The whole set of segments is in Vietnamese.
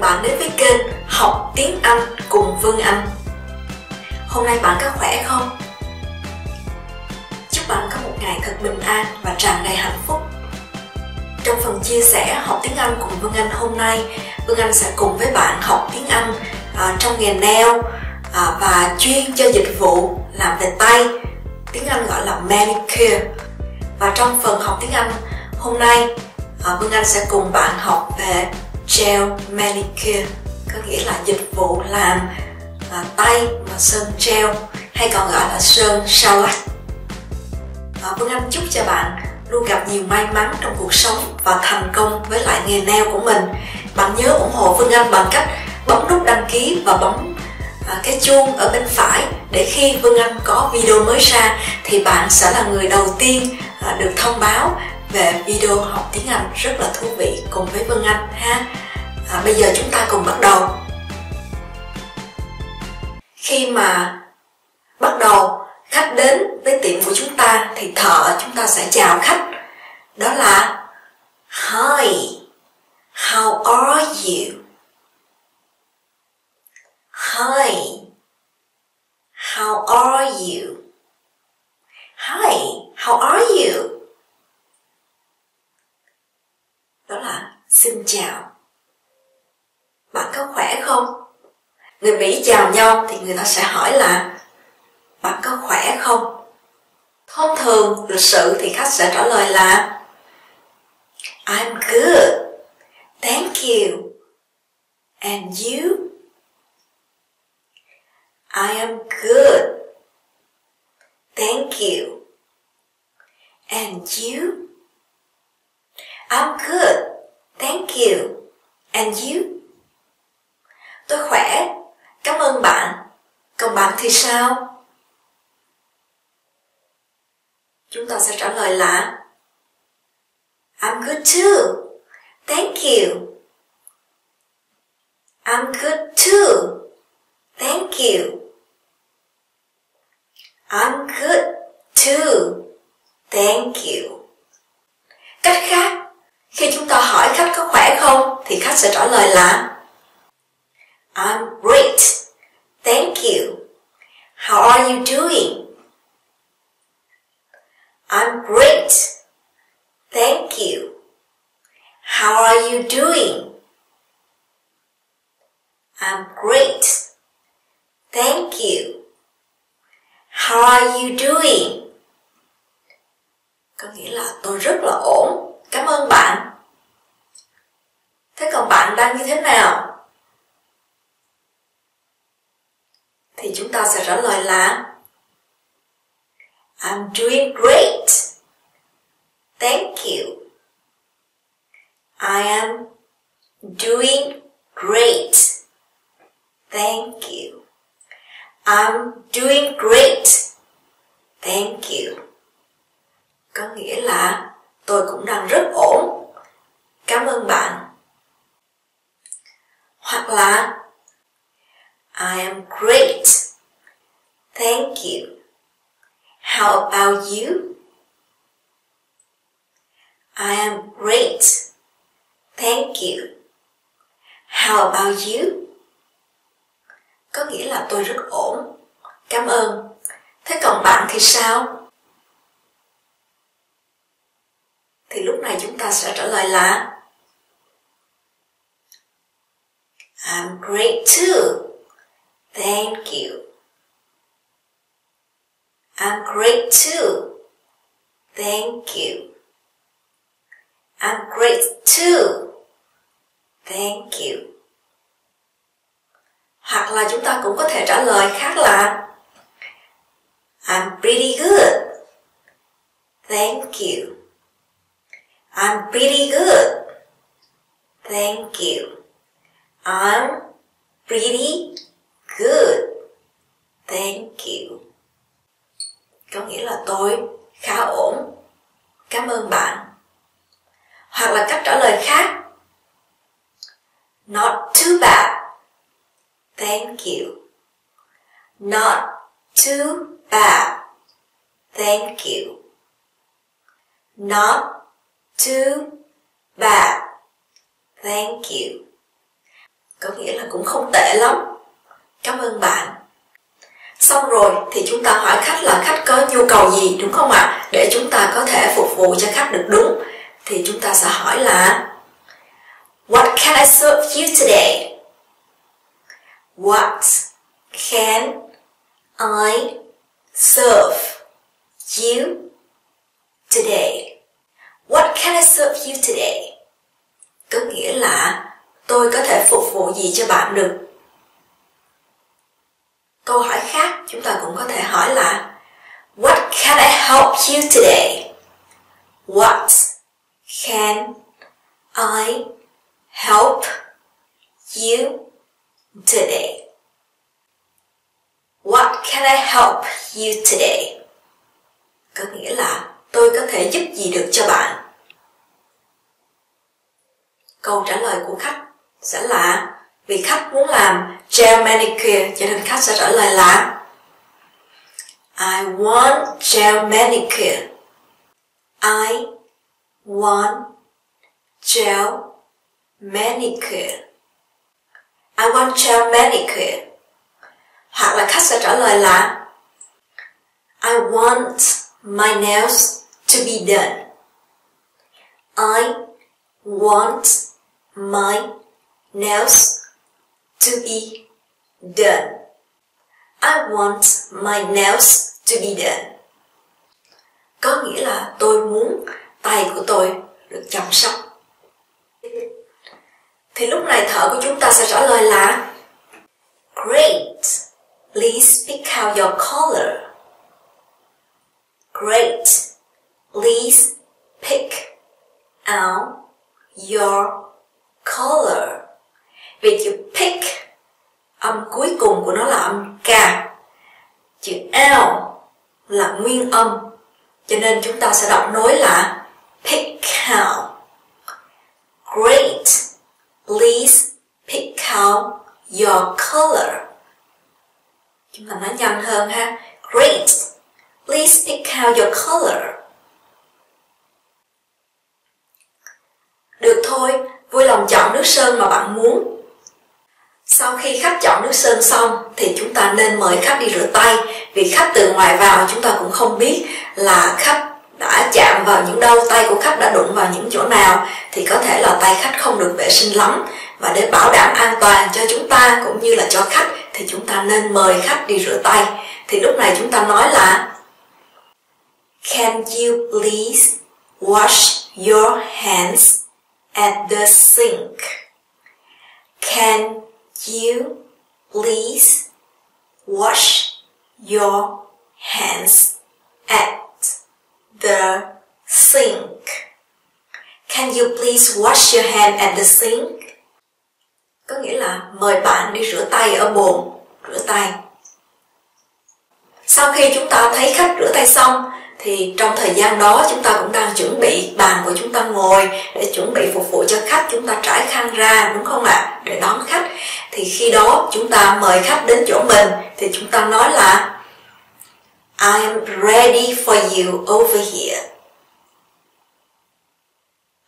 bạn đến với kênh Học Tiếng Anh cùng Vân Anh. Hôm nay bạn có khỏe không? Chúc bạn có một ngày thật bình an và tràn đầy hạnh phúc. Trong phần chia sẻ Học Tiếng Anh cùng Vân Anh hôm nay, Vân Anh sẽ cùng với bạn học tiếng Anh trong nghề nail và chuyên cho dịch vụ làm về tay, tiếng Anh gọi là manicure. Và trong phần học tiếng Anh hôm nay, Vân Anh sẽ cùng bạn học về gel manicure, có nghĩa là dịch vụ làm tay mà sơn gel, hay còn gọi là sơn sao lắc. Vân Anh chúc cho bạn luôn gặp nhiều may mắn trong cuộc sống và thành công với lại nghề nail của mình. Bạn nhớ ủng hộ Vân Anh bằng cách bấm nút đăng ký và bấm cái chuông ở bên phải, để khi Vân Anh có video mới ra thì bạn sẽ là người đầu tiên được thông báo về video học tiếng Anh rất là thú vị cùng với Vân Anh ha. Bây giờ chúng ta cùng bắt đầu. Khi mà bắt đầu khách đến với tiệm của chúng ta thì thợ chúng ta sẽ chào khách, đó là Hi, how are you? Hi, how are you? Hi, how are you? Đó là xin chào. Bạn có khỏe không? Người Mỹ chào nhau thì người ta sẽ hỏi là bạn có khỏe không? Thông thường lịch sự thì khách sẽ trả lời là I'm good, thank you, and you? I am good, thank you, and you? I'm good, thank you, and you? Tôi khỏe, cảm ơn bạn. Còn bạn thì sao? Chúng ta sẽ trả lời là I'm good too, thank you. I'm good too, thank you. I'm good too, thank you. Cách khác, khi chúng ta hỏi khách có khỏe không thì khách sẽ trả lời là I'm great, thank you, how are you doing? I'm great, thank you, how are you doing? I'm great, thank you, how are you doing? Có nghĩa là tôi rất là ổn, cảm ơn bạn. Thế còn bạn đang như thế nào? Thì chúng ta sẽ trả lời là I'm doing great, thank you. I am doing great, thank you. I'm doing great, thank you. Có nghĩa là tôi cũng đang rất ổn, cảm ơn bạn. Hoặc là I am great, thank you, how about you? I am great, thank you, how about you? Có nghĩa là tôi rất ổn, cảm ơn. Thế còn bạn thì sao? Thì lúc này chúng ta sẽ trả lời là I'm great too, thank you. I'm great too, thank you. I'm great too, thank you. Hoặc là chúng ta cũng có thể trả lời khác là I'm pretty good, thank you. I'm pretty good, thank you. I'm pretty good, thank you. Có nghĩa là tôi khá ổn, cảm ơn bạn. Hoặc là cách trả lời khác, not too bad, thank you. Not too bad, thank you. Not too bad, thank you. có nghĩa là cũng không tệ lắm, cảm ơn bạn. Xong rồi thì chúng ta hỏi khách là khách có nhu cầu gì, đúng không ạ? Để chúng ta có thể phục vụ cho khách được đúng, thì chúng ta sẽ hỏi là What can I serve you today? What can I serve you today? What can I serve you today? Có nghĩa là tôi có thể phục vụ gì cho bạn được. Câu hỏi khác chúng ta cũng có thể hỏi là What can I help you today? What can I help you today? What can I help you today? Có nghĩa là tôi có thể giúp gì được cho bạn. Câu trả lời của khách sẽ là, vì khách muốn làm gel manicure cho nên khách sẽ trả lời là I want gel manicure. I want gel manicure. I want gel manicure. Hoặc là khách sẽ trả lời là I want my nails to be done. I want my nails to be done. I want my nails to be done. Có nghĩa là tôi muốn tay của tôi được chăm sóc. Thì lúc này thở của chúng ta sẽ trả lời là Great, please pick out your color. Great, please pick out your color. Vì chữ pick, âm cuối cùng của nó là âm K. Chữ L là nguyên âm, cho nên chúng ta sẽ đọc nối là pick out. Great, please pick out your color. Chúng ta nói nhanh hơn ha. Great, please pick out your color. Được thôi, vui lòng chọn nước sơn mà bạn muốn. Sau khi khách chọn nước sơn xong thì chúng ta nên mời khách đi rửa tay, vì khách từ ngoài vào chúng ta cũng không biết là khách đã chạm vào những đâu, tay của khách đã đụng vào những chỗ nào, thì có thể là tay khách không được vệ sinh lắm. Và để bảo đảm an toàn cho chúng ta cũng như là cho khách thì chúng ta nên mời khách đi rửa tay. Thì lúc này chúng ta nói là Can you please wash your hands at the sink? Can you please wash your hands at the sink? Can you please wash your hand at the sink? Có nghĩa là mời bạn đi rửa tay ở bồn rửa tay. Sau khi chúng ta thấy khách rửa tay xong thì trong thời gian đó chúng ta cũng đang chuẩn bị bàn của chúng ta ngồi để chuẩn bị phục vụ cho khách, chúng ta trải khăn ra, đúng không ạ? Để đón khách. Thì khi đó chúng ta mời khách đến chỗ mình thì chúng ta nói là I am ready for you over here.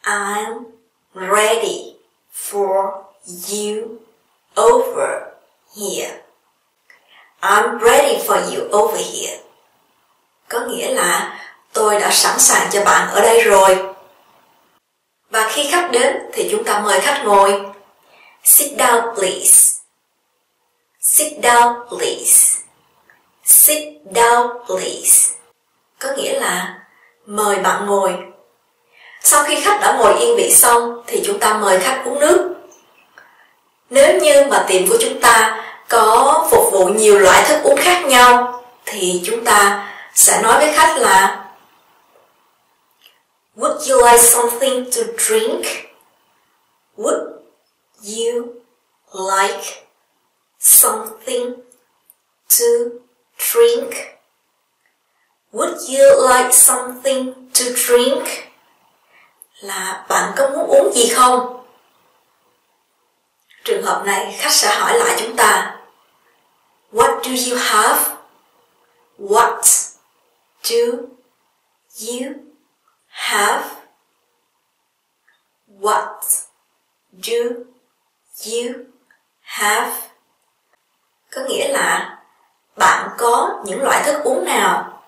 I am ready for you over here. I'm ready for you over here. Có nghĩa là tôi đã sẵn sàng cho bạn ở đây rồi. Và khi khách đến thì chúng ta mời khách ngồi. Sit down please. Sit down please. Sit down please. Có nghĩa là mời bạn ngồi. Sau khi khách đã ngồi yên vị xong thì chúng ta mời khách uống nước. Nếu như mà tiệm của chúng ta có phục vụ nhiều loại thức uống khác nhau thì chúng ta sẽ nói với khách là Would you like something to drink? Would you like something to drink? Would you like something to drink? Là bạn có muốn uống gì không? Trường hợp này khách sẽ hỏi lại chúng ta What do you have? What do you have? What do you Have. Có nghĩa là bạn có những loại thức uống nào.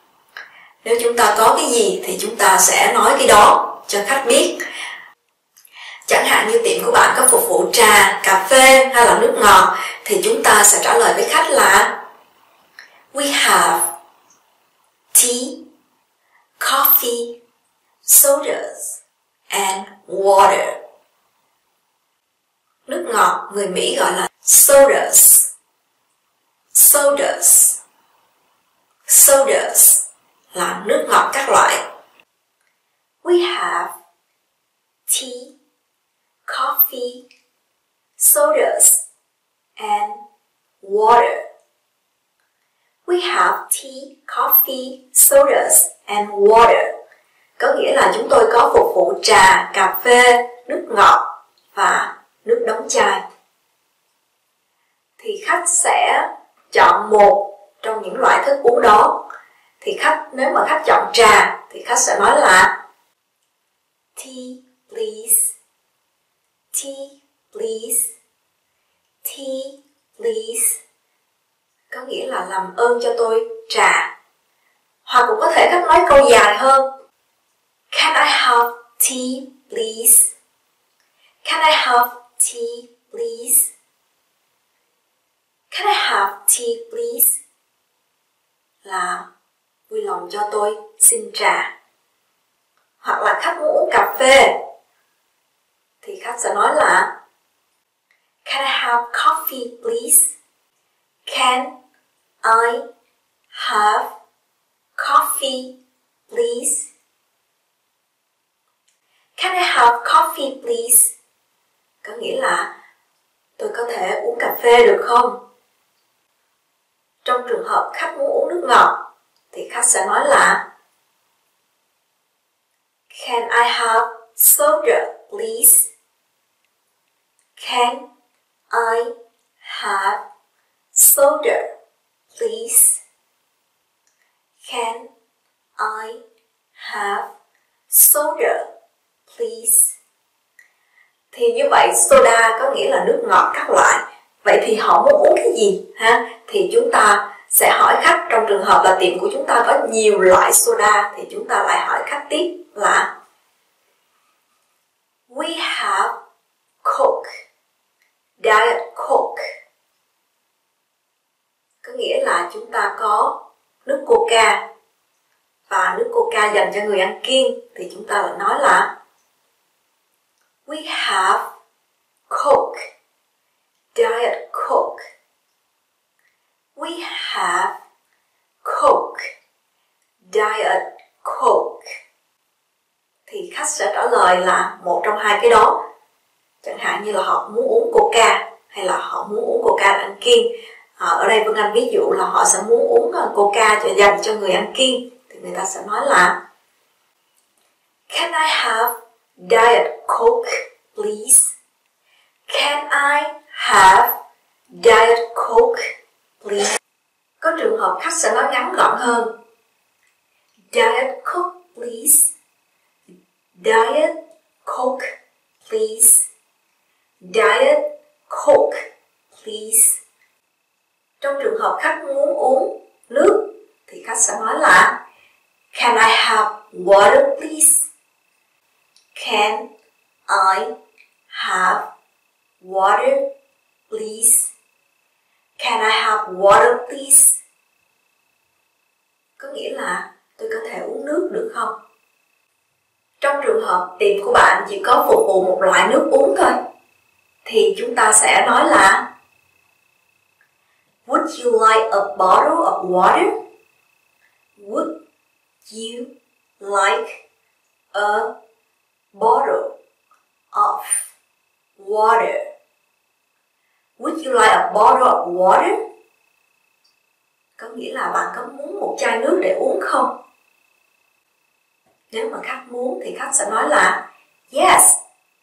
Nếu chúng ta có cái gì thì chúng ta sẽ nói cái đó cho khách biết. Chẳng hạn như tiệm của bạn có phục vụ trà, cà phê hay là nước ngọt, thì chúng ta sẽ trả lời với khách là We have tea, coffee, sodas and water. Nước ngọt người Mỹ gọi là sodas. Sodas. Sodas là nước ngọt các loại. We have tea, coffee, sodas and water. We have tea, coffee, sodas and water. Có nghĩa là chúng tôi có phục vụ trà, cà phê, nước ngọt và nước đóng chai. Thì khách sẽ chọn một trong những loại thức uống đó. Thì nếu mà khách chọn trà thì khách sẽ nói là Tea please, tea please, tea please. Có nghĩa là làm ơn cho tôi trà. Hoặc cũng có thể khách nói câu dài hơn. Can I have tea please? Can I have tea please? Can I have tea please? Là vui lòng cho tôi xin trà. Hoặc là khách muốn uống cà phê thì khách sẽ nói là Can I have coffee please? Can I have coffee please? Can I have coffee please? Có nghĩa là tôi có thể uống cà phê được không? Trong trường hợp khách muốn uống nước ngọt thì khách sẽ nói là Can I have soda please? Can I have soda please? Can I have soda please? Thì như vậy soda có nghĩa là nước ngọt các loại. Vậy thì họ muốn uống cái gì ha? Thì chúng ta sẽ hỏi khách, trong trường hợp là tiệm của chúng ta có nhiều loại soda thì chúng ta lại hỏi khách tiếp là We have Coke, Diet Coke. Có nghĩa là chúng ta có nước Coca, và nước Coca dành cho người ăn kiêng thì chúng ta lại nói là We have Coke, Diet Coke. We have Coke, Diet Coke. Thì khách sẽ trả lời là một trong hai cái đó. Chẳng hạn như là họ muốn uống Coca hay là họ muốn uống Coca để ăn kiêng. Ở đây Vân Anh ví dụ là họ sẽ muốn uống Coca dành cho người ăn kiêng. Thì người ta sẽ nói là Can I have Diet Coke please? Can I have Diet Coke please? Có trường hợp khách sẽ nói ngắn gọn hơn. Diet Coke please. Diet Coke please. Diet Coke please. Trong trường hợp khách muốn uống nước thì khách sẽ nói là Can I have water please? Can I have water please? Can I have water please? Có nghĩa là tôi có thể uống nước được không? Trong trường hợp tiệm của bạn chỉ có phục vụ một loại nước uống thôi thì chúng ta sẽ nói là Would you like a bottle of water? Would you like a bottle of water? Would you like a bottle of water? Có nghĩa là bạn có muốn một chai nước để uống không? Nếu mà khách muốn thì khách sẽ nói là Yes,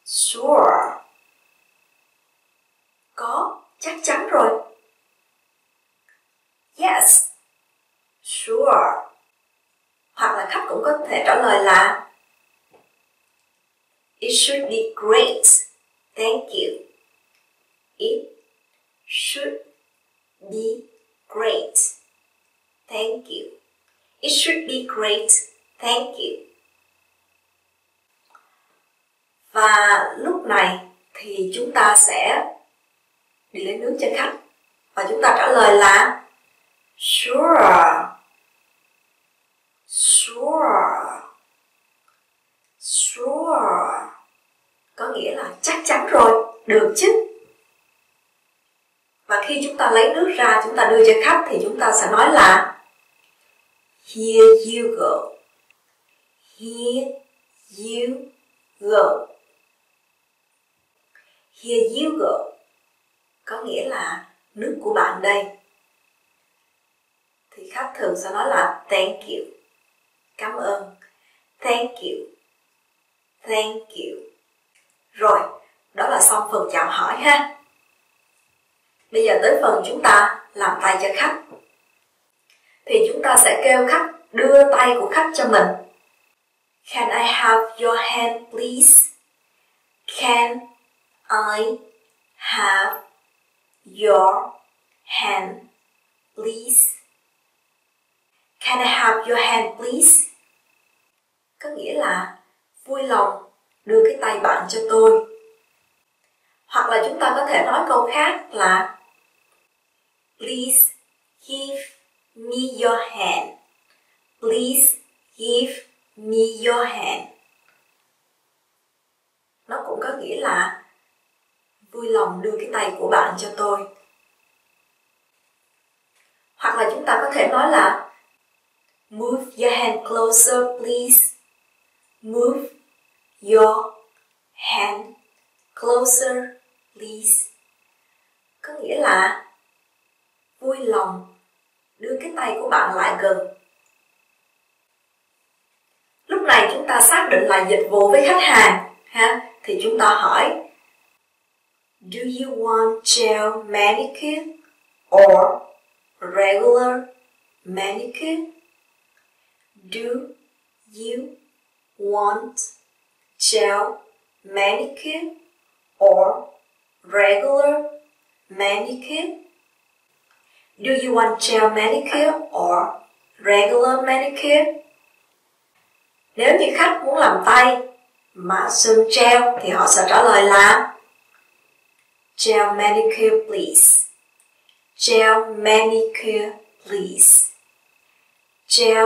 sure. Có, chắc chắn rồi. Yes, sure. Hoặc là khách cũng có thể trả lời là It should be great, thank you. It great, thank you. It should be great, thank you. Và lúc này thì chúng ta sẽ đi lấy nước cho khách. Và chúng ta trả lời là sure, sure, sure. Có nghĩa là chắc chắn rồi, được chứ. Và khi chúng ta lấy nước ra, chúng ta đưa cho khách thì chúng ta sẽ nói là here you go, here you go, here you go. Có nghĩa là nước của bạn đây. Thì khách thường sẽ nói là thank you, cảm ơn, thank you, thank you. Rồi, đó là xong phần chào hỏi ha. Bây giờ tới phần chúng ta làm tay cho khách. Thì chúng ta sẽ kêu khách đưa tay của khách cho mình. Can I have your hand please? Can I have your hand please? Can I have your hand please? Có nghĩa là vui lòng đưa cái tay bạn cho tôi. Hoặc là chúng ta có thể nói câu khác là please give me your hand. Please give me your hand. Nó cũng có nghĩa là vui lòng đưa cái tay của bạn cho tôi. Hoặc là chúng ta có thể nói là move your hand closer please. Move your hand closer please. Có nghĩa là vui lòng đưa cái tay của bạn lại gần. Lúc này chúng ta xác định là dịch vụ với khách hàng ha, thì chúng ta hỏi do you want gel manicure or regular manicure? Do you want gel manicure or regular manicure? Do you want gel manicure or regular manicure? Nếu như khách muốn làm tay mà sơn gel thì họ sẽ trả lời là gel manicure please. Gel manicure please. Gel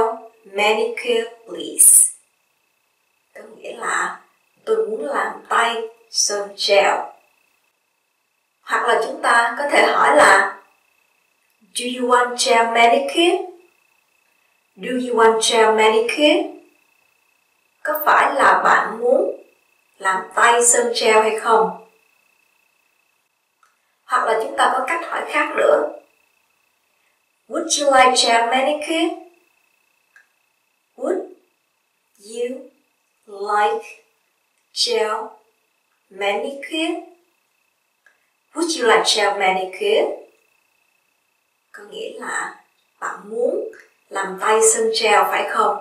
manicure please. Có nghĩa là tôi muốn làm tay sơn gel. Hoặc là chúng ta có thể hỏi là do you want gel manicure? Do you want gel manicure? Có phải là bạn muốn làm tay sơn gel hay không? Hoặc là chúng ta có cách hỏi khác nữa. Would you like gel manicure? Would you like gel manicure? Would you like gel manicure? Có nghĩa là bạn muốn làm tay sơn gel phải không?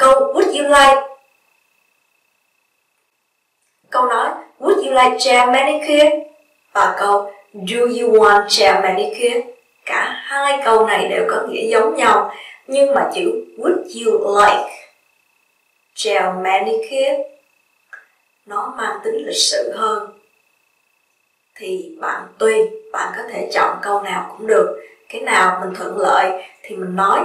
Câu would you like, câu nói would you like gel manicure và câu do you want gel manicure, cả hai câu này đều có nghĩa giống nhau, nhưng mà chữ would you like gel manicure nó mang tính lịch sự hơn. Thì bạn tùy, bạn có thể chọn câu nào cũng được. Cái nào mình thuận lợi thì mình nói.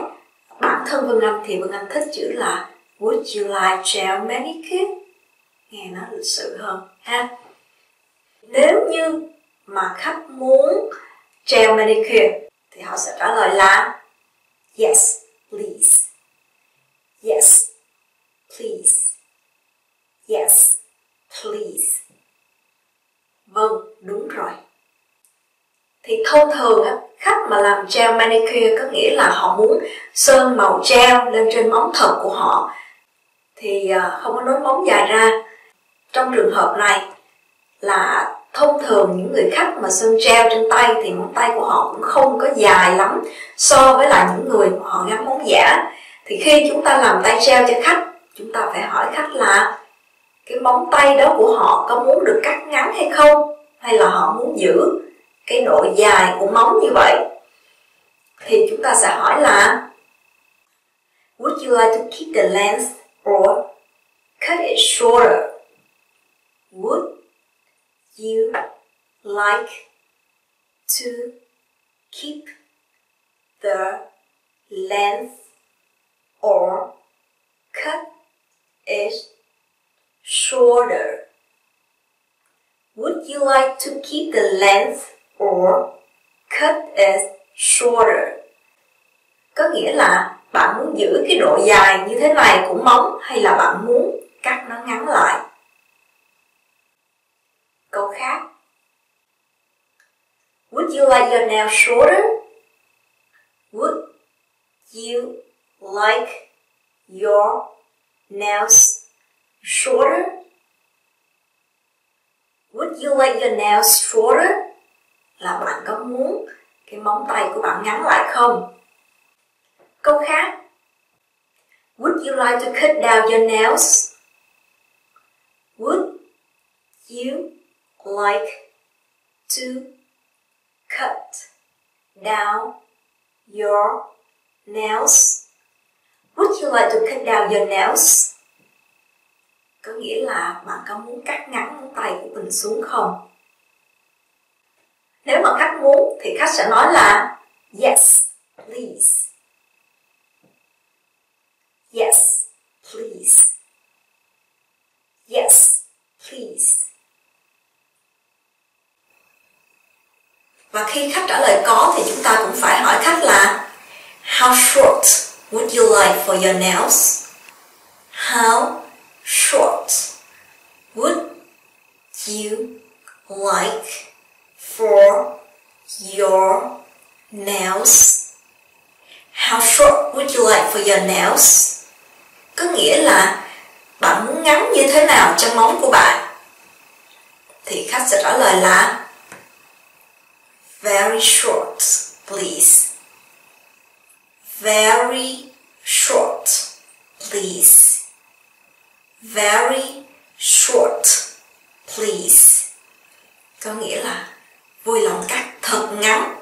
Bản thân Vân Anh thì Vân Anh thích chữ là would you like gel manicure, nghe nó lịch sự hơn ha. Nếu như mà khách muốn gel manicure thì họ sẽ trả lời là yes please, yes please, yes please. Vâng, đúng rồi. Thì thông thường khách mà làm gel manicure có nghĩa là họ muốn sơn màu gel lên trên móng thật của họ, thì không có nối móng dài ra. Trong trường hợp này là thông thường những người khách mà sơn gel trên tay thì móng tay của họ cũng không có dài lắm so với là những người mà họ gắn móng giả. Thì khi chúng ta làm tay gel cho khách, chúng ta phải hỏi khách là cái móng tay đó của họ có muốn được cắt ngắn hay không, hay là họ muốn giữ cái độ dài của móng như vậy. thì chúng ta sẽ hỏi là Would you like to keep the length or cut it shorter? Would you like to keep the length or cut it shorter? Would you like to keep the length or cut it shorter? Có nghĩa là bạn muốn giữ cái độ dài như thế này của móng hay là bạn muốn cắt nó ngắn lại? Câu khác. Would you like your nail shorter? Would you like your nails shorter? Would you like your nails shorter? Là bạn có muốn cái móng tay của bạn ngắn lại không? Câu khác. Would you like to cut down your nails? Would you like to cut down your nails? Would you like to cut down your nails? Có nghĩa là bạn có muốn cắt ngắn móng tay của mình xuống không? Nếu mà khách muốn thì khách sẽ nói là Yes, please. Yes, please. Yes, please. Và khi khách trả lời có thì chúng ta cũng phải hỏi khách là How short would you like for your nails? How short would you like for your nails? How short would you like for your nails? Có nghĩa là bạn muốn ngắn như thế nào cho móng của bạn? Thì khách sẽ trả lời là Very short, please. Very short, please. Very short, please. Có nghĩa là vui lòng cắt thật ngắn.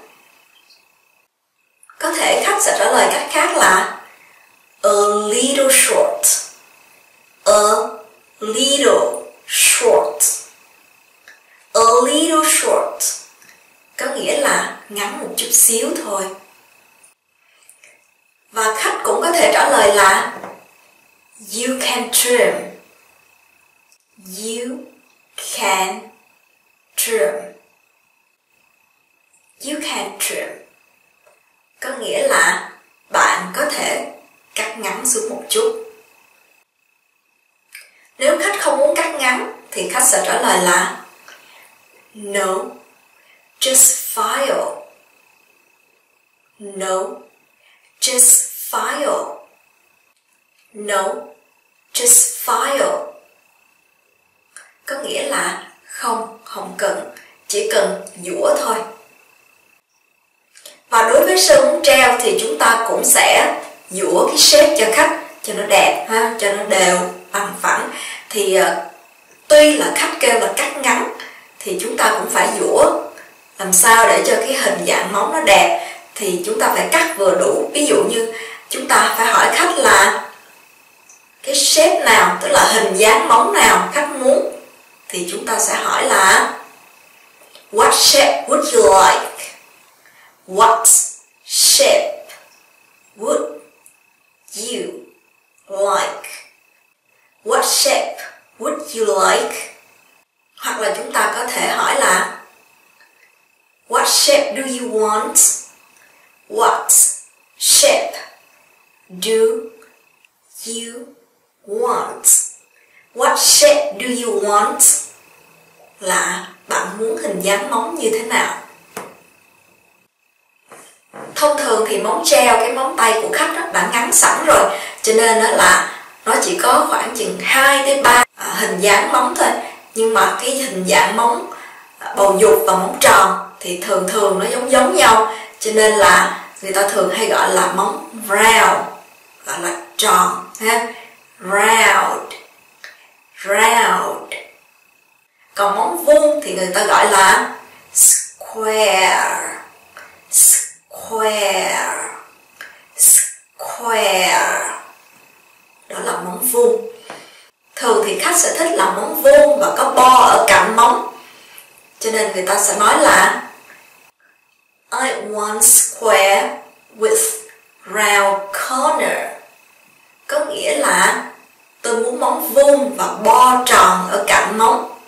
Có thể khách sẽ trả lời cách khác là A little short. A little short. A little short. Có nghĩa là ngắn một chút xíu thôi. Và khách cũng có thể trả lời là You can trim. You can trim. You can trim. Có nghĩa là bạn có thể cắt ngắn xuống một chút. Nếu khách không muốn cắt ngắn thì khách sẽ trả lời là No, just file. No, just file. No, just file. Có nghĩa là không cần, chỉ cần dũa thôi. Và đối với sơn muốn treo thì chúng ta cũng sẽ dũa cái shape cho khách cho nó đẹp ha, cho nó đều bằng phẳng. Thì tuy là khách kêu là cắt ngắn thì chúng ta cũng phải dũa làm sao để cho cái hình dạng móng nó đẹp, thì chúng ta phải cắt vừa đủ. Ví dụ như chúng ta phải hỏi khách là cái shape nào, tức là hình dáng móng nào khách muốn, thì chúng ta sẽ hỏi là What shape would you like? What shape would you like? What shape would you like? Hoặc là chúng ta có thể hỏi là What shape do you want? What shape do you want? What shape do you want? Là bạn muốn hình dáng móng như thế nào? Thông thường thì móng treo, cái móng tay của khách đó, đã ngắn sẵn rồi, cho nên đó là nó chỉ có khoảng chừng 2-3 hình dáng móng thôi. Nhưng mà cái hình dạng móng bầu dục và móng tròn thì thường nó giống nhau, cho nên là người ta thường hay gọi là móng round, gọi là tròn ha. Round, round. Còn móng vuông thì người ta gọi là square, square. square, square. Đó là móng vuông. Thường thì khách sẽ thích là móng vuông và có bo ở cạnh móng, cho nên người ta sẽ nói là I want square with round corner. Có nghĩa là tôi muốn móng vuông và bo tròn ở cạnh móng,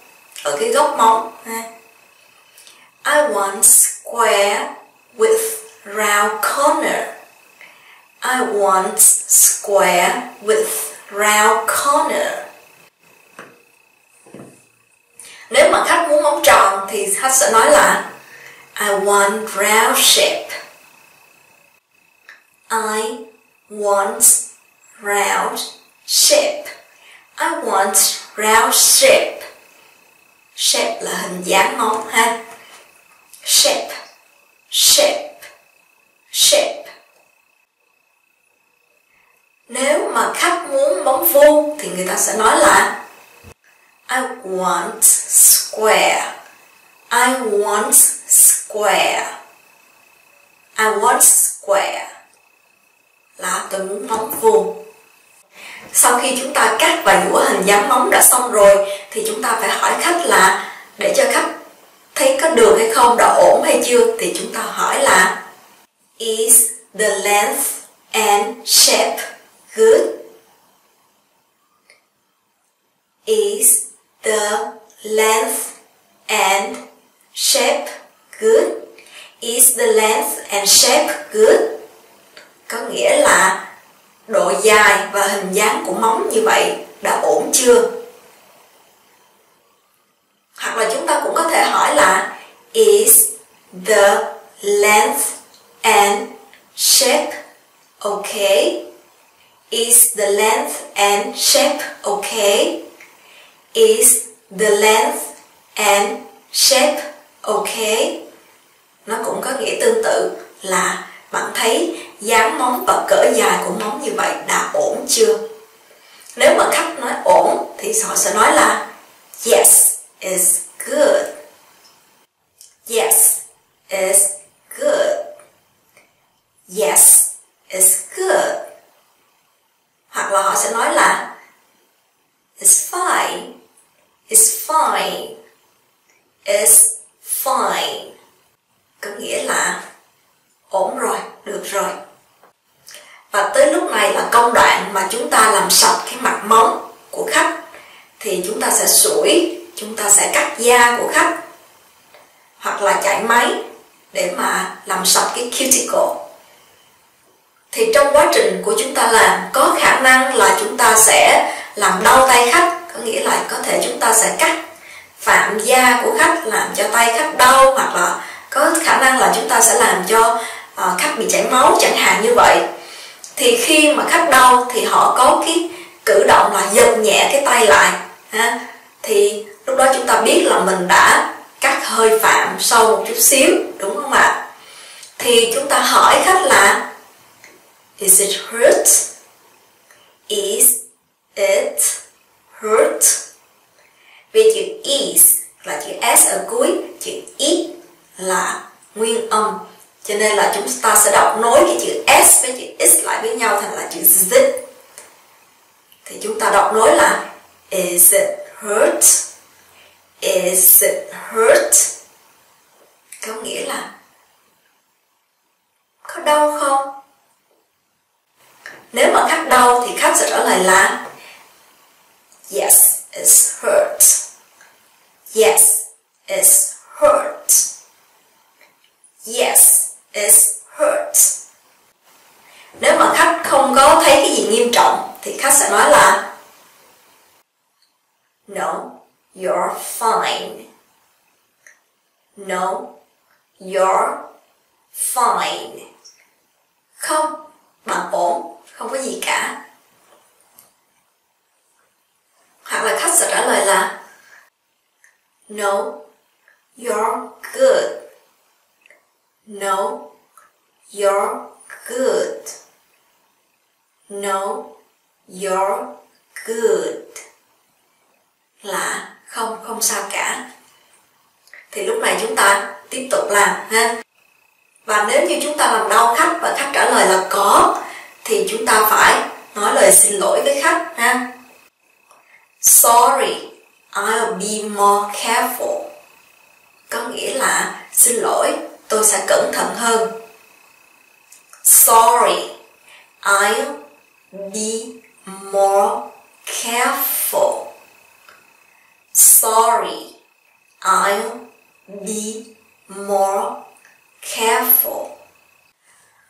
ở cái góc móng. I want square with round corner. I want square with round corner. Nếu mà khách muốn móng tròn thì khách sẽ nói là I want round shape. I want round shape. I want round shape. Shape là hình dáng móng ha. Shape, shape, shape. Nếu mà khách muốn móng vuông thì người ta sẽ nói là I want square. I want square. I want square. Là tôi muốn móng vuông. Sau khi chúng ta cắt và vẽ hình dáng móng đã xong rồi thì chúng ta phải hỏi khách là, để cho khách thấy có được hay không, đã ổn hay chưa, thì chúng ta hỏi là Is the length and shape good? Is the length and shape good? Is the length and shape good? Có nghĩa là độ dài và hình dáng của móng như vậy đã ổn chưa? Hoặc là chúng ta cũng có thể hỏi là Is the length and shape okay? Is the length and shape okay? Is the length and shape okay? Nó cũng có nghĩa tương tự là bạn thấy dáng móng và cỡ dài của móng như vậy đã ổn chưa? Nếu mà khách nói ổn thì họ sẽ nói là Yes, it's good. Yes, it's good. Yes, it's good. Hoặc là họ sẽ nói là It's fine. It's fine. It's fine. Có nghĩa là ổn rồi, được rồi. Và tới lúc này là công đoạn mà chúng ta làm sạch cái mặt móng của khách. Thì chúng ta sẽ sủi, chúng ta sẽ cắt da của khách, hoặc là chạy máy để mà làm sạch cái cuticle. Thì trong quá trình của chúng ta làm, có khả năng là chúng ta sẽ làm đau tay khách, có nghĩa là có thể chúng ta sẽ cắt phạm da của khách, làm cho tay khách đau, hoặc là có khả năng là chúng ta sẽ làm cho khách bị chảy máu chẳng hạn như vậy. Thì khi mà khách đau thì họ có cái cử động là giật nhẹ cái tay lại ha. Thì lúc đó chúng ta biết là mình đã cắt hơi phạm sâu một chút xíu, đúng không ạ? Thì chúng ta hỏi khách là Is it hurt? Is it hurt? Vì chữ is là chữ s ở cuối, chữ it là nguyên âm, cho nên là chúng ta sẽ đọc nối cái chữ S với chữ X lại với nhau thành là chữ Z. Thì chúng ta đọc nối là Is it hurt? Is it hurt? Có nghĩa là có đau không? Nếu mà khách đau thì khách sẽ trả lời là Yes, it's hurt. Yes, it's hurt. Yes, it's hurt. Nếu mà khách không có thấy cái gì nghiêm trọng thì khách sẽ nói là No, you're fine. No, you're fine. Không, bạn ổn, không có gì cả. Hoặc là khách sẽ trả lời là No, you're good. No, you're good. No, you're good. Là không, không sao cả. Thì lúc này chúng ta tiếp tục làm ha. Và nếu như chúng ta làm đau khách và khách trả lời là có, thì chúng ta phải nói lời xin lỗi với khách ha. Sorry, I'll be more careful. Có nghĩa là xin lỗi, tôi sẽ cẩn thận hơn. Sorry, I'll be more careful. Sorry, I'll be more careful.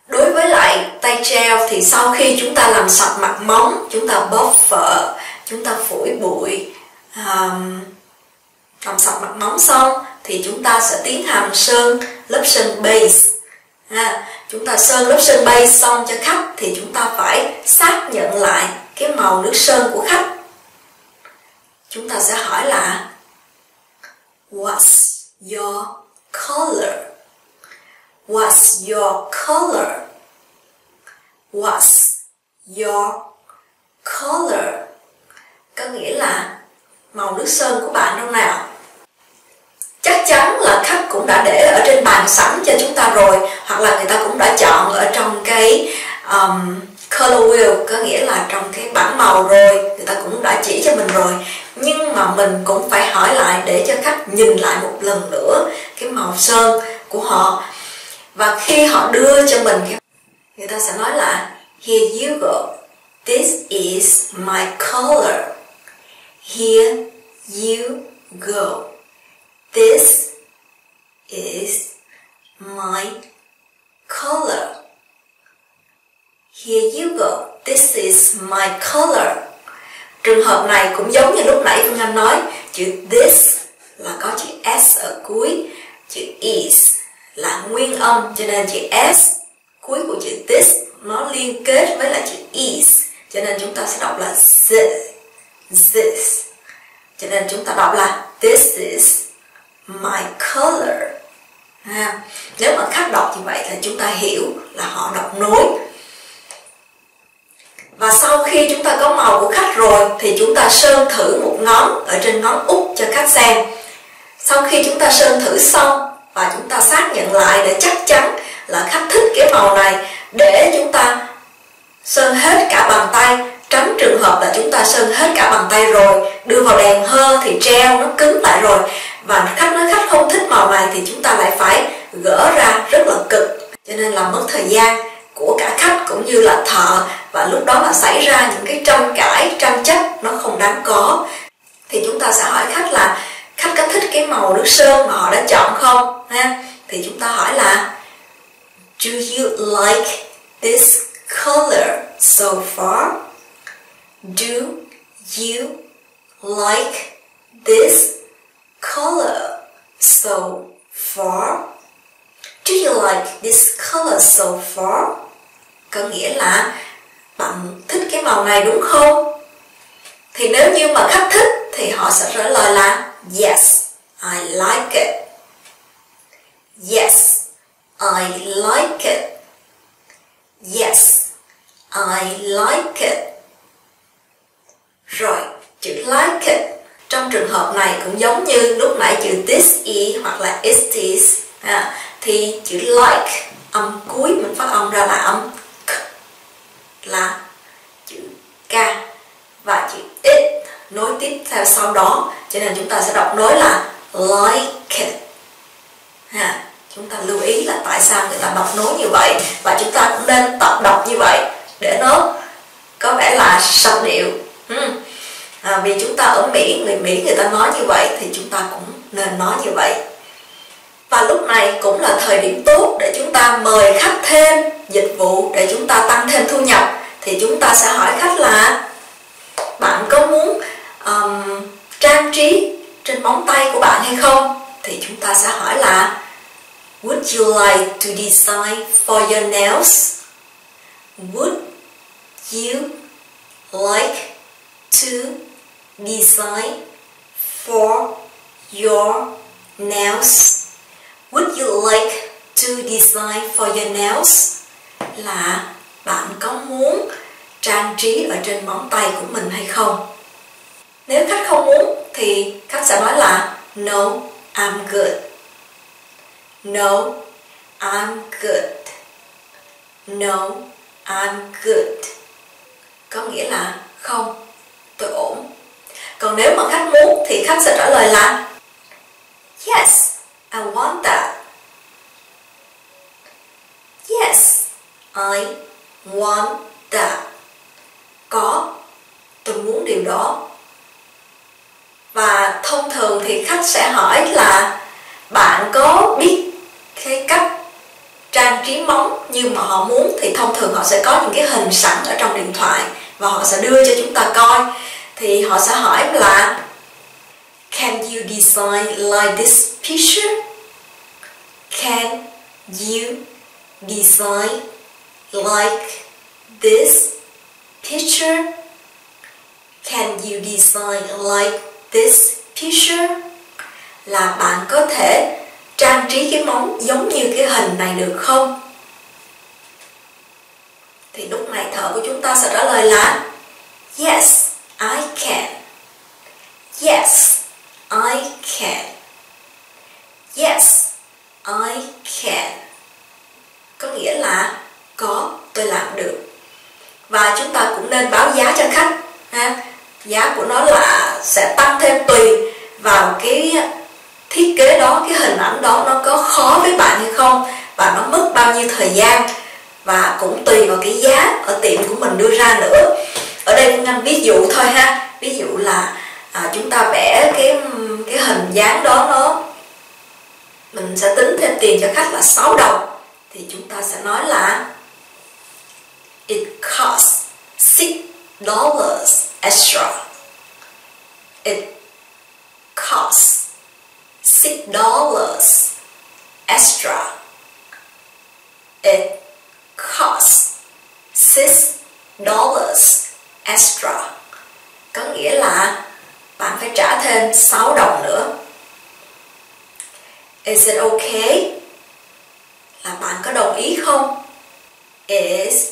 Đối với lại tay treo thì sau khi chúng ta làm sạch mặt móng, chúng ta bóp phở, chúng ta phủi bụi, làm sạch mặt móng xong thì chúng ta sẽ tiến hành sơn lớp sơn base. Chúng ta sơn lớp sơn base xong cho khách thì chúng ta phải xác nhận lại cái màu nước sơn của khách. Chúng ta sẽ hỏi là What's your color? What's your color? What's your color? Có nghĩa là màu nước sơn của bạn đâu nào? Chắc chắn là khách cũng đã để ở trên bàn sẵn cho chúng ta rồi, hoặc là người ta cũng đã chọn ở trong cái color wheel, có nghĩa là trong cái bảng màu rồi, người ta cũng đã chỉ cho mình rồi. Nhưng mà mình cũng phải hỏi lại để cho khách nhìn lại một lần nữa cái màu sơn của họ. Và khi họ đưa cho mình, người ta sẽ nói là Here you go, this is my color. Here you go, this is my color. Here you go, this is my color. Trường hợp này cũng giống như lúc nãy Phương Anh nói, chữ this là có chữ s ở cuối, chữ is là nguyên âm, cho nên chữ s cuối của chữ this nó liên kết với lại chữ is, cho nên chúng ta sẽ đọc là this. Cho nên chúng ta đọc là this is my color. Nếu mà khách đọc như vậy thì chúng ta hiểu là họ đọc nối. Và sau khi chúng ta có màu của khách rồi thì chúng ta sơn thử một ngón ở trên ngón út cho khách xem. Sau khi chúng ta sơn thử xong và chúng ta xác nhận lại để chắc chắn là khách thích cái màu này, để chúng ta sơn hết cả bàn tay, tránh trường hợp là chúng ta sơn hết cả bàn tay rồi đưa vào đèn hơ thì treo nó cứng lại rồi, và khách nói khách không thích màu này thì chúng ta lại phải gỡ ra rất là cực, cho nên là mất thời gian của cả khách cũng như là thợ, và lúc đó là xảy ra những cái tranh cãi, tranh chấp nó không đáng có. Thì chúng ta sẽ hỏi khách là khách có thích cái màu nước sơn mà họ đã chọn không ha? Thì chúng ta hỏi là Do you like this color so far? Do you like this color so far? Do you like this color so far? Có nghĩa là bạn thích cái màu này đúng không? Thì nếu như mà khách thích thì họ sẽ trả lời là Yes, I like it. Yes, I like it. Yes, I like it. Rồi, chữ like it trong trường hợp này cũng giống như lúc nãy chữ this is hoặc là it is. Thì chữ like âm cuối mình phát âm ra là âm k, là chữ k, và chữ it nối tiếp theo sau đó, cho nên chúng ta sẽ đọc nối là like it. Chúng ta lưu ý là tại sao người ta đọc nối như vậy, và chúng ta cũng nên tập đọc như vậy để nó có vẻ là sành điệu. Vì chúng ta ở Mỹ người ta nói như vậy thì chúng ta cũng nên nói như vậy. Và lúc này cũng là thời điểm tốt để chúng ta mời khách thêm dịch vụ để chúng ta tăng thêm thu nhập. Thì chúng ta sẽ hỏi khách là bạn có muốn trang trí trên móng tay của bạn hay không? Thì chúng ta sẽ hỏi là Would you like to design for your nails? Would you like to design for your nails? Would you like to design for your nails? Là bạn có muốn trang trí ở trên móng tay của mình hay không? Nếu khách không muốn thì khách sẽ nói là No, I'm good. No, I'm good. No, I'm good. Có nghĩa là không, tôi ổn. Còn nếu mà khách muốn thì khách sẽ trả lời là Yes, I want that. Yes, I want that. Có, tôi muốn điều đó. Và thông thường thì khách sẽ hỏi là bạn có biết cái cách trang trí móng như mà họ muốn, thì thông thường họ sẽ có những cái hình sẵn ở trong điện thoại và họ sẽ đưa cho chúng ta coi. Thì họ sẽ hỏi là Can you design like this picture? Can you design like this picture? Can you design like this picture? Là bạn có thể trang trí cái móng giống như cái hình này được không? Thì lúc này thợ của chúng ta sẽ trả lời là Yes, I can. Yes, I can. Yes, I can. Có nghĩa là có, tôi làm được. Và chúng ta cũng nên báo giá cho khách ha. Giá của nó là sẽ tăng thêm tùy vào cái thiết kế đó, cái hình ảnh đó nó có khó với bạn hay không, và nó mất bao nhiêu thời gian, và cũng tùy vào cái giá ở tiệm của mình đưa ra nữa. Ở đây cũng đang ví dụ thôi ha. Ví dụ là chúng ta vẽ cái hình dáng đó, nó mình sẽ tính thêm tiền cho khách là 6 đồng, thì chúng ta sẽ nói là It costs $6 extra. It costs $6 extra. It costs $6 extra. Có nghĩa là bạn phải trả thêm 6 đồng nữa. Is it okay? Là bạn có đồng ý không? Is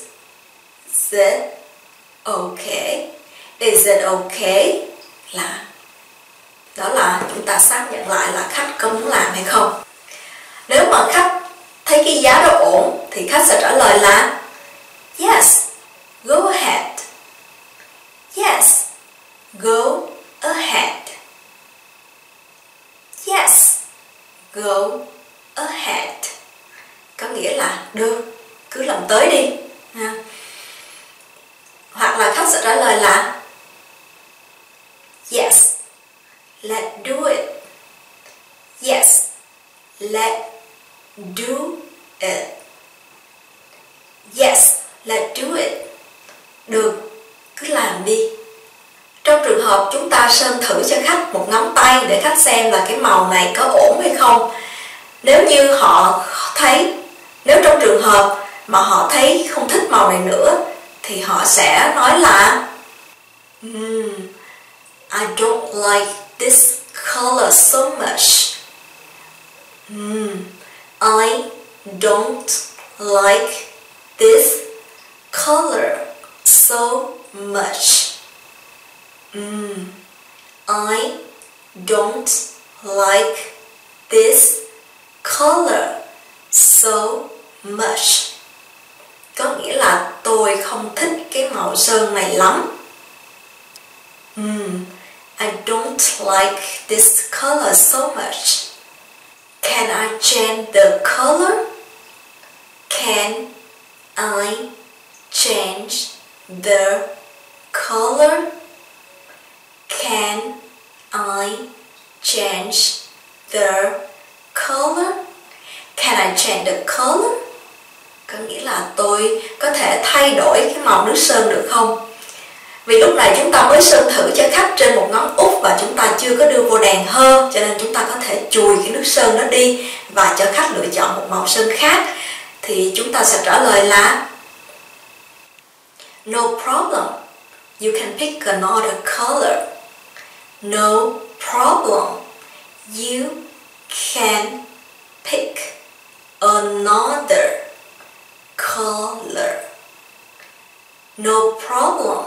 it okay? Is it okay? Là đó là chúng ta xác nhận lại là khách có muốn làm hay không. Nếu mà khách thấy cái giá đó ổn thì khách sẽ trả lời là Yes, go ahead. Yes, go ahead. Yes, go ahead. Có nghĩa là được, cứ làm tới đi ha. Hoặc là khách sẽ trả lời là Yes, let's do it. Yes, let's do it. Yes, let's do it. Được, cứ làm đi. Trong trường hợp chúng ta sơn thử cho khách một ngón tay để khách xem là cái màu này có ổn hay không. Nếu như họ thấy, nếu trong trường hợp mà họ thấy không thích màu này nữa thì họ sẽ nói là I don't like this color so much. I don't like this color so much. I don't like this color so much. Có nghĩa là tôi không thích cái màu sơn này lắm. I don't like this color so much. Can I change the color? Can I change the color? Can I change the color? Can I change the color? Có nghĩa là tôi có thể thay đổi cái màu nước sơn được không? Vì lúc này chúng ta mới sơn thử cho khách trên một ngón út và chúng ta chưa có đưa vô đèn hơn, cho nên chúng ta có thể chùi cái nước sơn đó đi và cho khách lựa chọn một màu sơn khác. Thì chúng ta sẽ trả lời là No problem, you can pick another color. No problem, you can pick another color. No problem,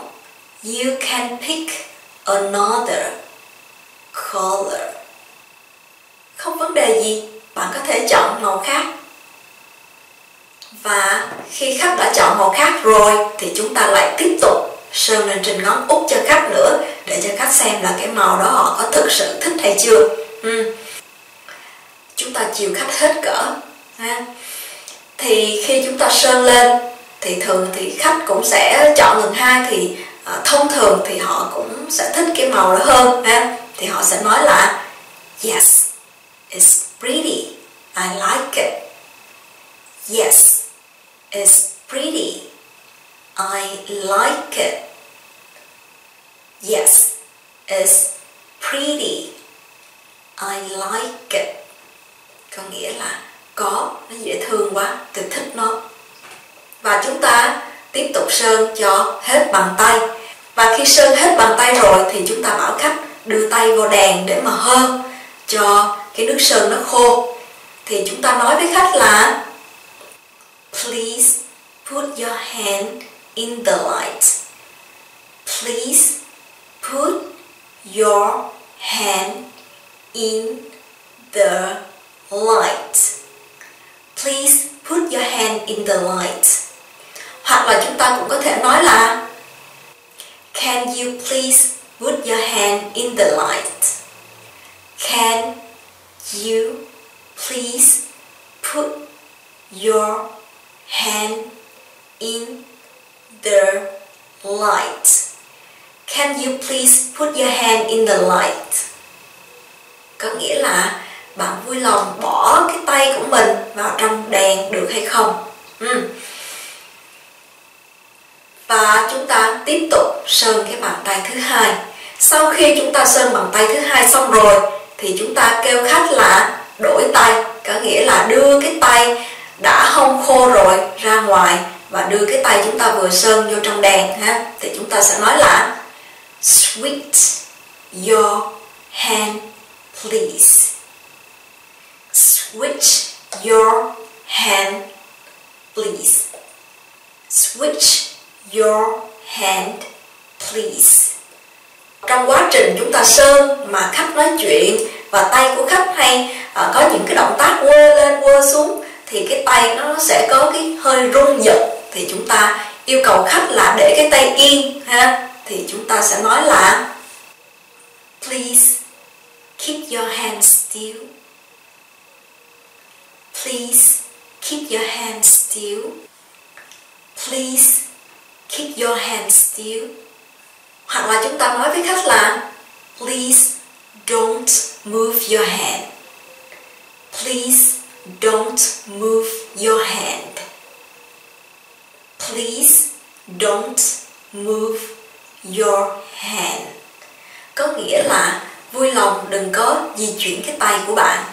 you can pick another color. Không vấn đề gì, bạn có thể chọn màu khác. Và khi khách đã chọn màu khác rồi thì chúng ta lại tiếp tục sơn lên trên ngón út cho khách nữa, để cho khách xem là cái màu đó họ có thực sự thích hay chưa. Chúng ta chiều khách hết cỡ ha. Thì khi chúng ta sơn lên thì thường thì khách cũng sẽ chọn lần hai, thì thông thường thì họ cũng sẽ thích cái màu đó hơn ha. Thì họ sẽ nói là yes, it's pretty, I like it. Yes, it's pretty, I like it. Yes, it's pretty, I like it. Có nghĩa là có, nó dễ thương quá, tôi thích nó. Và chúng ta tiếp tục sơn cho hết bàn tay. Và khi sơn hết bàn tay rồi thì chúng ta bảo khách đưa tay vô đèn để mà hơ cho cái nước sơn nó khô. Thì chúng ta nói với khách là Please put your hand in the light. Please put your hand in the light. Please put your hand in the light. Hoặc là chúng ta cũng có thể nói là Can you please put your hand in the light? Can you please put your hand in the light? Can you please put your hand in the light? Có nghĩa là bạn vui lòng bỏ cái tay của mình vào trong đèn được hay không? Và chúng ta tiếp tục sơn cái bàn tay thứ hai. Sau khi chúng ta sơn bàn tay thứ hai xong rồi thì chúng ta kêu khách là đổi tay, có nghĩa là đưa cái tay đã hong khô rồi ra ngoài và đưa cái tay chúng ta vừa sơn vô trong đèn ha. Thì chúng ta sẽ nói là Switch your hand please. Switch your hand, please. Switch your hand, please. Trong quá trình chúng ta sơn mà khách nói chuyện và tay của khách hay có những cái động tác quơ lên quơ xuống thì cái tay nó sẽ có cái hơi rung giật, thì chúng ta yêu cầu khách là để cái tay yên ha. Thì chúng ta sẽ nói là Please keep your hand still. Please keep your hand still. Please keep your hand still. Hoặc là chúng ta nói với khách là Please don't move your hand. Please don't move your hand. Please don't move your hand. Có nghĩa là vui lòng đừng có di chuyển cái tay của bạn.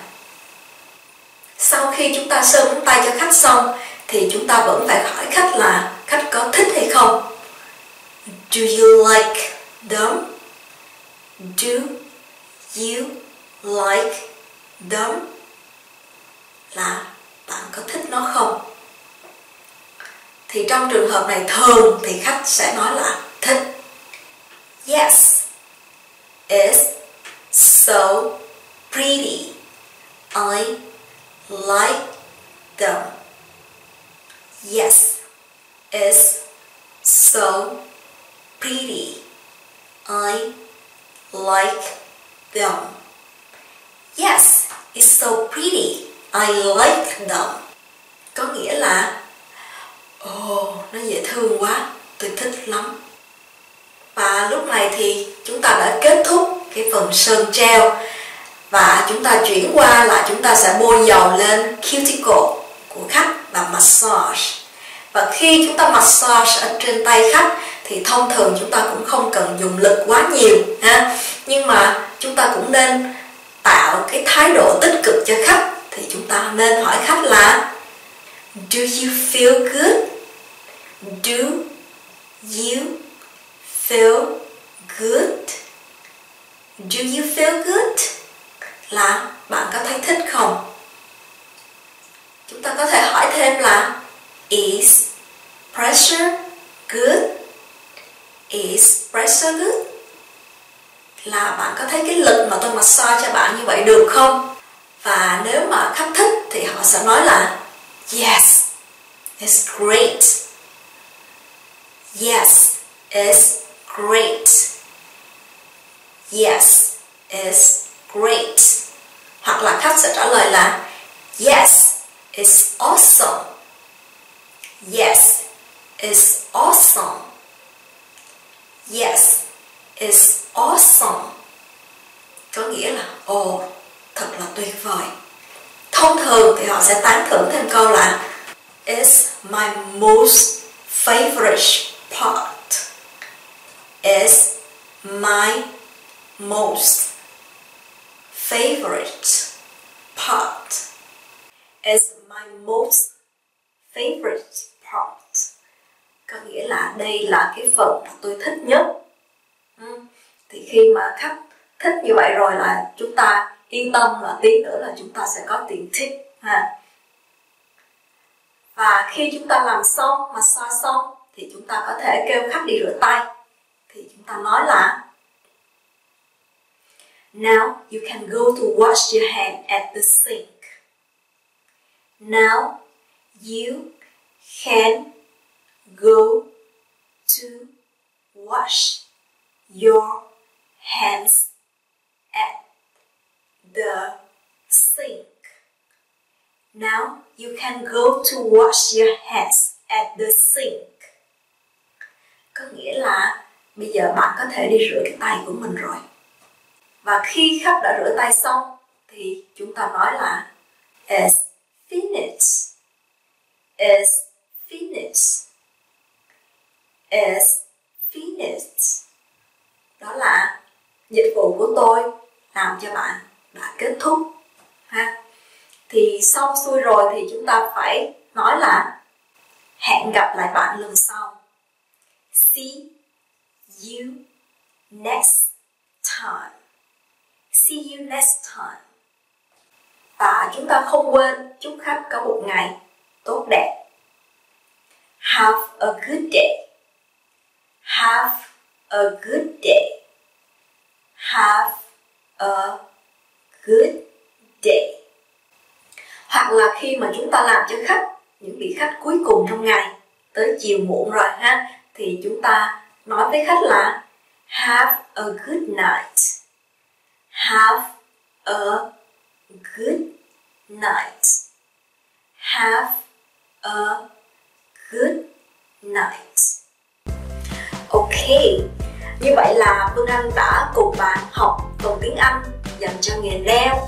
Sau khi chúng ta sơn móng tay cho khách xong thì chúng ta vẫn phải hỏi khách là khách có thích hay không. Do you like them? Do you like them? Là bạn có thích nó không? Thì trong trường hợp này thường thì khách sẽ nói là thích. Yes, it's so pretty. I like them. Yes, it's so pretty. I like them. Yes, it's so pretty. I like them. Có nghĩa là nó dễ thương quá, tôi thích lắm. Và lúc này thì chúng ta đã kết thúc cái phần sơn treo. Và chúng ta chuyển qua là chúng ta sẽ bôi dầu lên cuticle của khách và massage. Và khi chúng ta massage ở trên tay khách thì thông thường chúng ta cũng không cần dùng lực quá nhiều ha. Nhưng mà chúng ta cũng nên tạo cái thái độ tích cực cho khách. Thì chúng ta nên hỏi khách là Do you feel good? Do you feel good? Do you feel good? Là bạn có thấy thích không? Chúng ta có thể hỏi thêm là Is pressure good? Is pressure good? Là bạn có thấy cái lực mà tôi massage cho bạn như vậy được không? Và nếu mà khách thích thì họ sẽ nói là Yes, It's great. Yes, it's great. Yes, it's great. Hoặc là khách sẽ trả lời là yes, it's awesome. Yes, it's awesome. Yes, it's awesome. Có nghĩa là ồ, thật là tuyệt vời. Thông thường thì họ sẽ tán thưởng thêm câu là it's my most favorite part. It's my most favorite part. It's my most favorite part. Có nghĩa là đây là cái phần mà tôi thích nhất. Thì khi mà khách thích như vậy rồi là chúng ta yên tâm là tí nữa là chúng ta sẽ có tiền tip ha. Và khi chúng ta làm xong, mà xoa xong thì chúng ta có thể kêu khách đi rửa tay. Thì chúng ta nói là now you can go to wash your hand at the sink. Now you can go to wash your hands at the sink. Now you can go to wash your hands at the sink. Có nghĩa là bây giờ bạn có thể đi rửa cái tay của mình rồi. Và khi khách đã rửa tay xong thì chúng ta nói là it's finished. It's finished. It's finished. Đó là dịch vụ của tôi làm cho bạn đã kết thúc ha. Thì xong xuôi rồi thì chúng ta phải nói là hẹn gặp lại bạn lần sau. See you next time. See you next time. Và chúng ta không quên chúc khách có một ngày tốt đẹp. Have a good day. Have a good day. Have a good day. Hoặc là khi mà chúng ta làm cho khách, những vị khách cuối cùng trong ngày, tới chiều muộn rồi ha, thì chúng ta nói với khách là have a good night. Have a good night. Have a good night. Ok, như vậy là Phương Anh đã cùng bạn học tuần tiếng Anh dành cho nghề nail,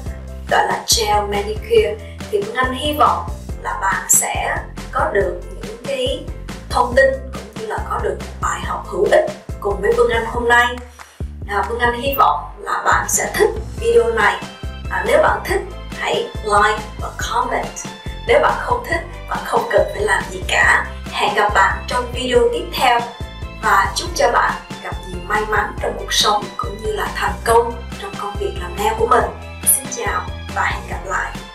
gọi là gel manicure. Thì Phương Anh hy vọng là bạn sẽ có được những cái thông tin cũng như là có được bài học hữu ích cùng với Phương Anh hôm nay. Phương Anh hy vọng là bạn sẽ thích video này. Nếu bạn thích, hãy like và comment. Nếu bạn không thích, bạn không cần phải làm gì cả. Hẹn gặp bạn trong video tiếp theo. Và chúc cho bạn gặp nhiều may mắn trong cuộc sống cũng như là thành công trong công việc làm nail của mình. Xin chào và hẹn gặp lại.